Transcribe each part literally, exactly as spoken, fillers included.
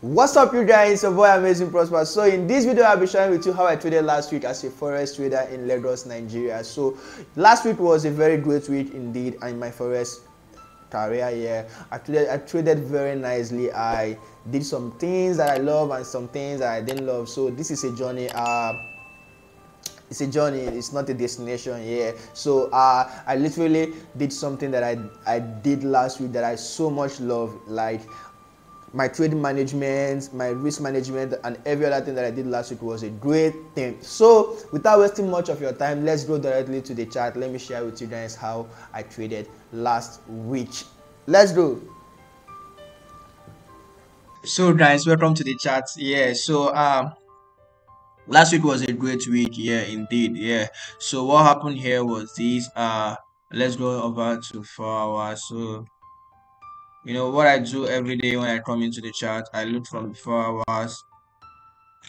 What's up, you guys? It's your boy Amazing Prosper. So in this video, I'll be sharing with you how I traded last week as a forex trader in Lagos, Nigeria. So last week was a very great week indeed in my forex career here. I traded, I traded very nicely. I did some things that I love and some things that I didn't love. So this is a journey. Uh, It's a journey, it's not a destination here. Yeah. So uh, I literally did something that I, I did last week that I so much love, like my trade management, my risk management, and every other thing that I did last week was a great thing. So without wasting much of your time, let's go directly to the chart. Let me share with you guys how I traded last week. Let's go. So guys, welcome to the chart. Yeah, so um, last week was a great week, yeah, indeed, yeah. So what happened here was this. Uh, let's go over to four hours. So, you know what I do every day when I come into the chart, I look from the four hours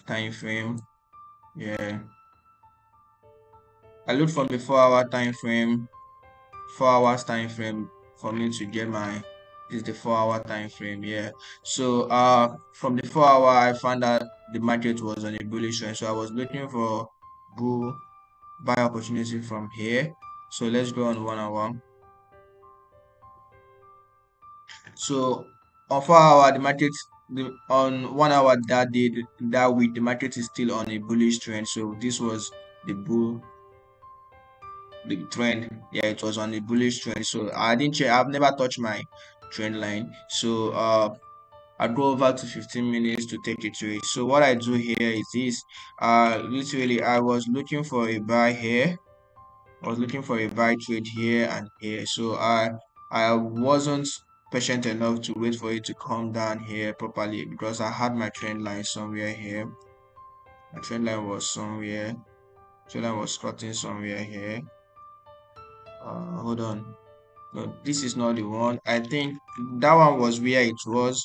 time frame, yeah. I look from the four hour time frame, four hours time frame for me to get my. Is the four hour time frame, yeah. So uh from the four hour, I found that the market was on a bullish trend, so I was looking for bull buy opportunity from here. So let's go on one hour. So on four hour, the market the, on one hour that day that week the market is still on a bullish trend. So this was the bull the trend, yeah, it was on a bullish trend. So I didn't check, I've never touched my trend line. So uh I go over to fifteen minutes to take it to it. So what I do here is this. Uh literally I was looking for a buy here. I was looking for a buy trade here and here. So I I wasn't patient enough to wait for it to come down here properly because I had my trend line somewhere here. My trend line was somewhere. Trend line was cutting somewhere here. Uh hold on. No, this is not the one. I think that one was where it was.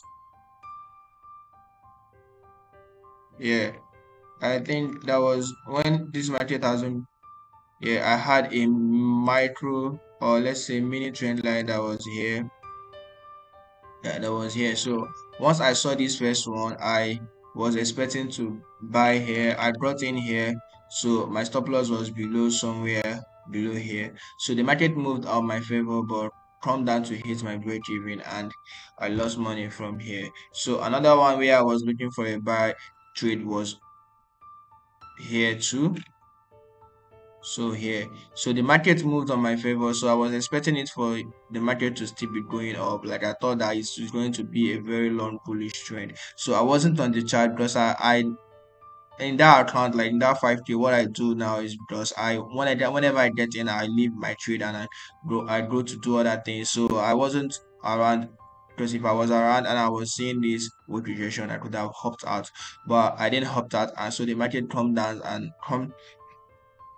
Yeah, I think that was when this market hasn't. Yeah, I had a micro or let's say mini trend line that was here. Yeah, that was here. So once I saw this first one, I was expecting to buy here. I brought in here, so my stop loss was below somewhere. Below here. So the market moved out my favor but come down to hit my break even and I lost money from here. So another one where I was looking for a buy trade was here too. So here, so the market moved on my favor, so I was expecting it for the market to still be going up. Like I thought that it's going to be a very long bullish trend. So I wasn't on the chart because I, I in that account, like in that five K, what I do now is because I when I whenever I get in, I leave my trade and I go I go to do other things. So I wasn't around because if I was around and I was seeing this with rejection, I could have hopped out, but I didn't hop out, and so the market come down and come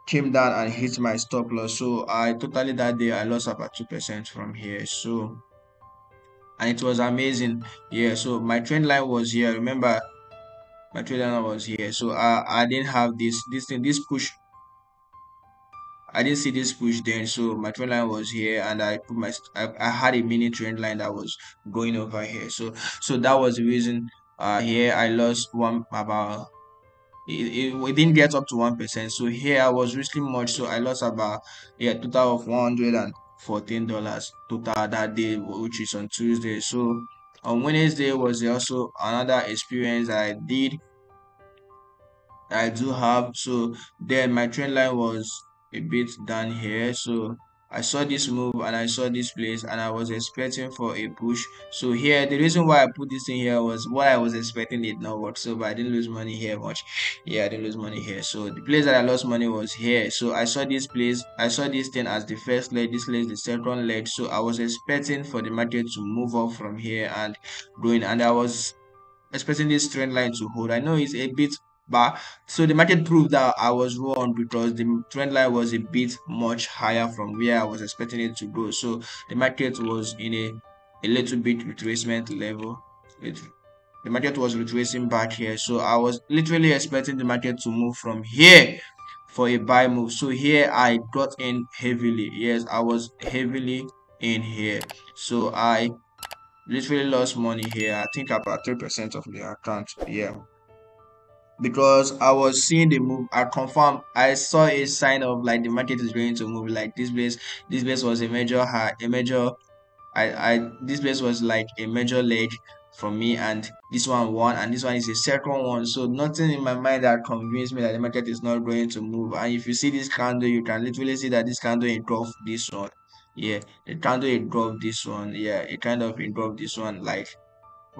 came down and hit my stop loss. So I totally that day I lost about two percent from here. So and it was amazing, yeah. So my trend line was here. Remember. My trade line was here, so I, I didn't have this this thing this push. I didn't see this push then, so my trend line was here, and I put my I, I had a mini trend line that was going over here. So so that was the reason. Uh, here I lost one about. It, it, we didn't get up to one percent. So here I was risking much, so I lost about yeah total of one hundred and fourteen dollars total that day, which is on Tuesday. So. On Wednesday was also another experience that I did. I do have. So then my trend line was a bit down here. So I saw this move and I saw this place and I was expecting for a push. So here, the reason why I put this thing here was what I was expecting it not work. So but I didn't lose money here much. Yeah, I didn't lose money here. So the place that I lost money was here. So I saw this place. I saw this thing as the first leg. This leg, the second leg. So I was expecting for the market to move up from here and growing. And I was expecting this trend line to hold. I know it's a bit. But so the market proved that I was wrong because the trend line was a bit much higher from where I was expecting it to go. So the market was in a a little bit retracement level. It, the market was retracing back here. So I was literally expecting the market to move from here for a buy move. So here I got in heavily. Yes, I was heavily in here. So I literally lost money here. I think about three percent of the account. Yeah, because I was seeing the move. I confirmed, I saw a sign of like the market is going to move. Like this place, this place was a major high, a major I, I this place was like a major leg for me, and this one won, and this one is a second one. So nothing in my mind that convinced me that the market is not going to move. And if you see this candle, you can literally see that this candle it dropped this one. Yeah, the candle it dropped this one. Yeah, it kind of it dropped this one. Like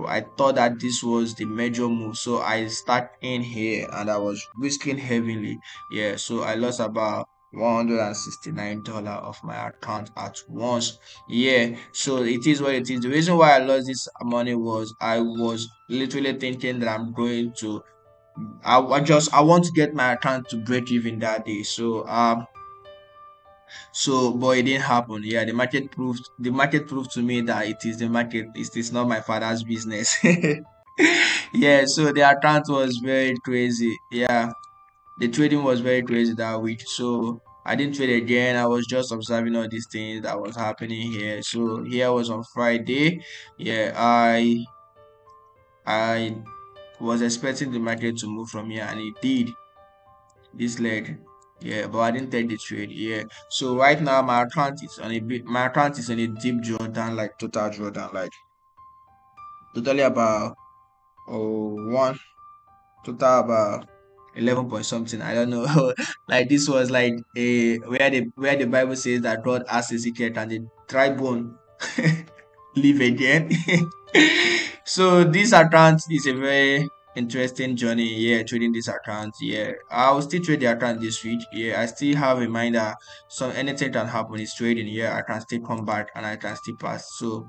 I thought that this was the major move, so I stuck in here and I was risking heavily. Yeah, so I lost about one hundred sixty-nine dollars of my account at once. Yeah, so it is what it is. The reason why I lost this money was I was literally thinking that I'm going to I, I just I want to get my account to break even that day. So um so but it didn't happen. Yeah, the market proved the market proved to me that it is the market, it is not my father's business. Yeah, so the account was very crazy. Yeah, the trading was very crazy that week. So I didn't trade again. I was just observing all these things that was happening here. So here was on Friday. Yeah, I I was expecting the market to move from here, and it did. This leg. Yeah, but I didn't take the trade. Yeah, so right now my account is on a bit. My account is on a deep drawdown, like total drawdown, like totally about oh one total about. eleven point something, I don't know. Like this was like a where the where the Bible says that God has a secret and the dry bone live again. So this account is a very interesting journey. Yeah, trading this account. Yeah, I will still trade the account this week. Yeah, I still have in mind that some anything can happen is trading. Yeah, I can still come back and I can still pass. So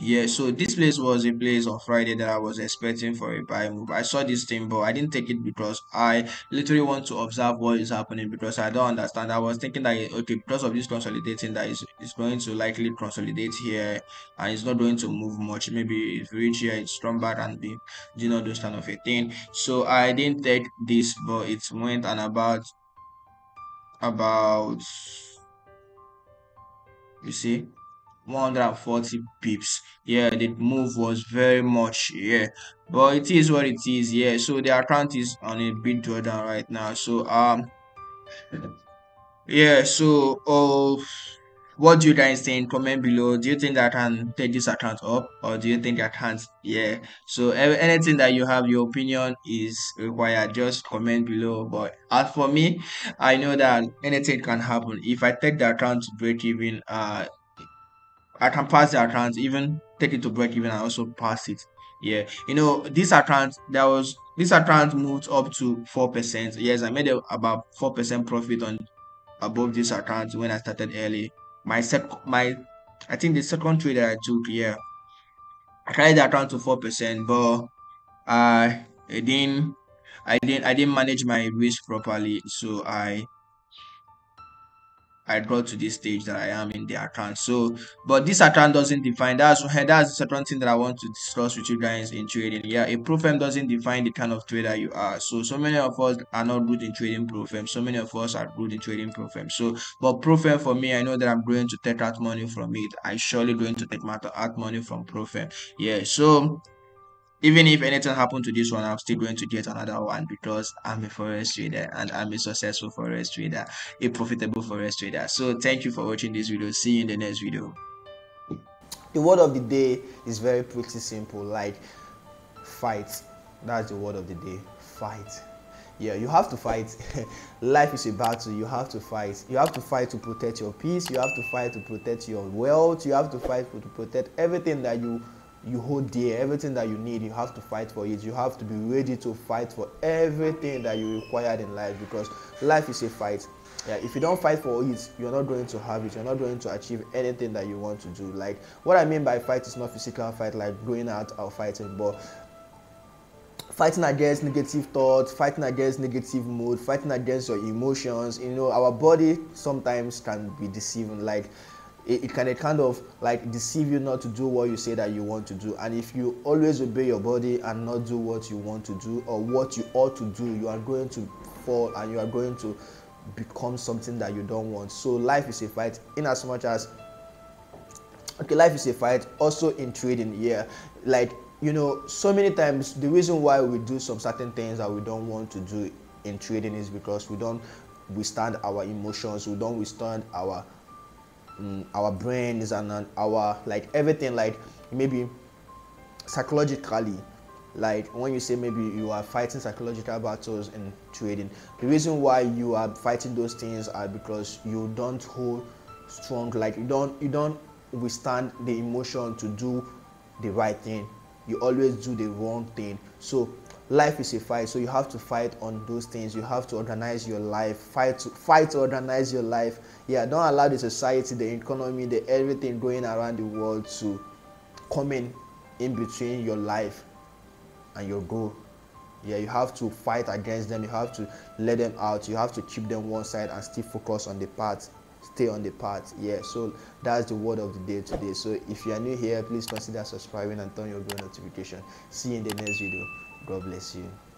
yeah, so this place was a place on Friday that I was expecting for a buy move. I saw this thing, but I didn't take it because I literally want to observe what is happening, because I don't understand. I was thinking that, okay, because of this consolidating that is it's going to likely consolidate here and it's not going to move much. Maybe if we reach here, it's strong back and be, you know, those kind of a thing. So I didn't take this, but it went and about, about, you see, one hundred forty pips. Yeah, the move was very much. Yeah, but it is what it is. Yeah, so the account is on a big drawdown right now. So um yeah, so oh, what do you guys think? Comment below. Do you think that I can take this account up, or do you think I can't? Yeah, so anything that you have, your opinion is required. Just comment below. But as for me, I know that anything can happen. If I take the account to break even, uh I can pass the account, even take it to break even and also pass it. Yeah, you know, this account that was this account moved up to four percent. Yes, I made a, about four percent profit on above this account when I started early. My sec my I think the second trade that I took, yeah, I carried the account to four percent, but I, I didn't I didn't I didn't manage my risk properly, so I I got to this stage that I am in the account. So, but this account doesn't define. That's that's a certain thing that I want to discuss with you guys in trading. Yeah, a pro firm doesn't define the kind of trader you are. So, so many of us are not good in trading pro firm. So many of us are good in trading pro firm. So, but pro firm for me, I know that I'm going to take out money from it. I surely going to take out money from pro firm. Yeah. So, even if anything happened to this one, I'm still going to get another one because I'm a forex trader and I'm a successful forex trader, a profitable forex trader. So thank you for watching this video. See you in the next video. The word of the day is very pretty simple, like fight. That's the word of the day, fight. Yeah, you have to fight. Life is a battle. You have to fight. You have to fight to protect your peace. You have to fight to protect your wealth. You have to fight to protect everything that you you hold dear, everything that you need. You have to fight for it. You have to be ready to fight for everything that you required in life, because life is a fight. Yeah, if you don't fight for it, you're not going to have it. You're not going to achieve anything that you want to do. Like what I mean by fight is not physical fight, like going out or fighting, but fighting against negative thoughts, fighting against negative mood, fighting against your emotions. You know, our body sometimes can be deceiving. Like It, it can kind of like deceive you not to do what you say that you want to do. And if you always obey your body and not do what you want to do or what you ought to do, you are going to fall and you are going to become something that you don't want. So life is a fight. In as much as okay, life is a fight also in trading. Yeah, like, you know, so many times the reason why we do some certain things that we don't want to do in trading is because we don't withstand our emotions, we don't withstand our um, our brains and, and our, like, everything. Like, maybe psychologically, like when you say maybe you are fighting psychological battles in trading, the reason why you are fighting those things are because you don't hold strong, like you don't you don't withstand the emotion to do the right thing. You always do the wrong thing. So life is a fight, so you have to fight on those things. You have to organize your life, fight to fight to organize your life. Yeah, don't allow the society, the economy, the everything going around the world to come in in between your life and your goal. Yeah, you have to fight against them. You have to let them out. You have to keep them one side and still focus on the path. Stay on the path. Yeah, so that's the word of the day today. So if you are new here, please consider subscribing and turn your bell notification. See you in the next video. God bless you.